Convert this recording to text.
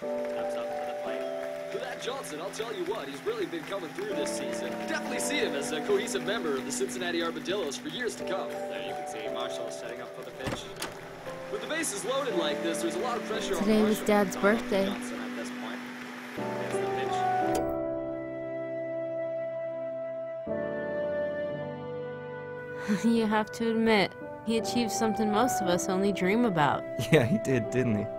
Comes up to the plate. But that Johnson, I'll tell you what, he's really been coming through this season. Definitely see him as a cohesive member of the Cincinnati Armadillos for years to come. There you can see Marshall setting up for the pitch. With the bases loaded like this, there's a lot of pressure on Marshall. Today was Dad's birthday. Johnson at this point. There's the pitch. You have to admit, he achieved something most of us only dream about. Yeah, he did, didn't he?